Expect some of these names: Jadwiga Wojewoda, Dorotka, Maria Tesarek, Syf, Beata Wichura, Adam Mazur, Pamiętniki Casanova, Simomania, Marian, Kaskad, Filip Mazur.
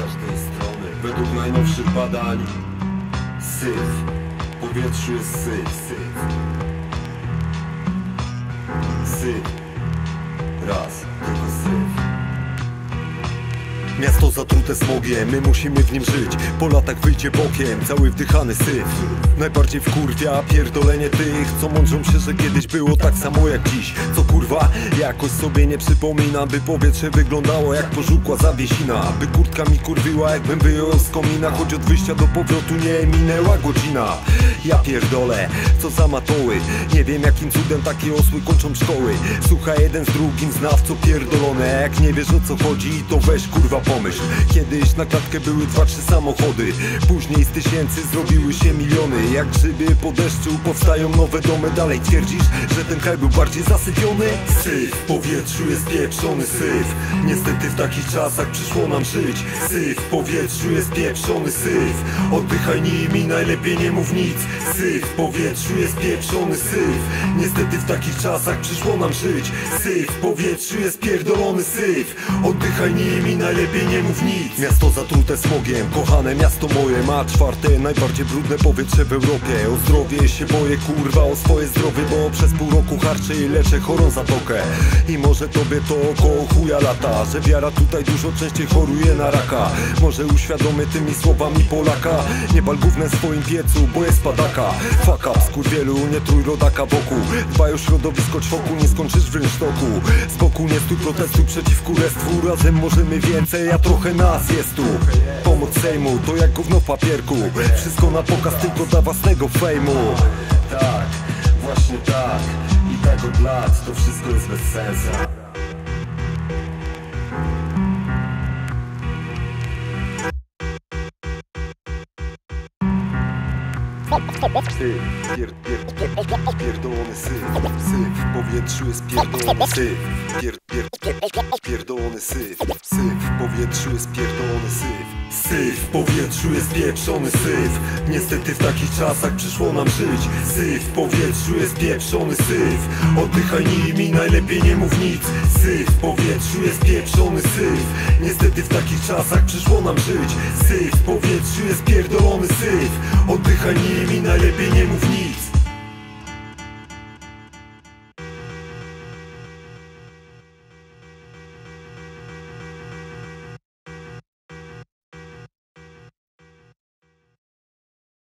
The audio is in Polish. każdej strony. Według najnowszych badań syf, w powietrzu jest syf. Raz, tylko syf. Miasto zatrute smogiem, my musimy w nim żyć. Po latach wyjdzie bokiem, cały wdychany syf. Najbardziej wkurwia pierdolenie tych, co mądrzą się, że kiedyś było tak samo jak dziś. Co kurwa? Jakoś sobie nie przypominam, by powietrze wyglądało jak pożółkła zawiesina, by kurtka mi kurwiła, jakbym wyjął z komina, choć od wyjścia do powrotu nie minęła godzina. Ja pierdolę, co za matoły. Nie wiem jakim cudem takie osły kończą szkoły. Słucha jeden z drugim, znawco pierdolone. Jak nie wiesz o co chodzi, to weź kurwa pomyśl. Kiedyś na klatkę były 2-3 samochody, później z tysięcy zrobiły się miliony. Jak grzyby po deszczu powstają nowe domy. Dalej twierdzisz, że ten kraj był bardziej zasypiony? Syf, w powietrzu jest pieprzony syf. Niestety w takich czasach przyszło nam żyć. Syf, w powietrzu jest pieprzony syf. Oddychaj nimi, najlepiej nie mów nic. Syf, w powietrzu jest pieprzony syf. Niestety w takich czasach przyszło nam żyć. Syf, w powietrzu jest pierdolony syf. Oddychaj nimi, najlepiej nie mów nic. Miasto zatrute smogiem, kochane miasto moje, ma czwarte najbardziej brudne powietrze w Europie. O zdrowie się boję, kurwa, o swoje zdrowie, bo przez pół roku harczę i leczę chorą zatokę. I może tobie to około chuja lata, że wiara tutaj dużo częściej choruje na raka. Może uświadomy tymi słowami Polaka, nie bal gównem w swoim piecu, bo jest padaka. Fuck up, skurwielu, nie trój rodaka wokół. Dbaj o środowisko czwoku, nie skończysz w rynsztoku. Z boku nie stój protestu przeciw królestwu. Razem możemy więcej, a trochę nas jest tu. Pomoc Sejmu to jak gówno w papierku. Wszystko na pokaz tylko dla własnego fejmu. Tak, właśnie tak. I tak od lat to wszystko jest bez sensu. Syf, pierdolony syf. Syf, w powietrzu jest pierdolony syf. Pierdolony syf. Syf, w powietrzu jest pierdolony syf. Syf, w powietrzu jest pieprzony syf. Niestety w takich czasach przyszło nam żyć. Syf, w powietrzu jest pieprzony syf. Oddychaj nimi, najlepiej nie mów nic. Syf, w powietrzu jest pieprzony syf. Niestety w takich czasach przyszło nam żyć. Syf, w powietrzu jest pierdolony syf. Oddychaj nimi, najlepiej nie mów nic.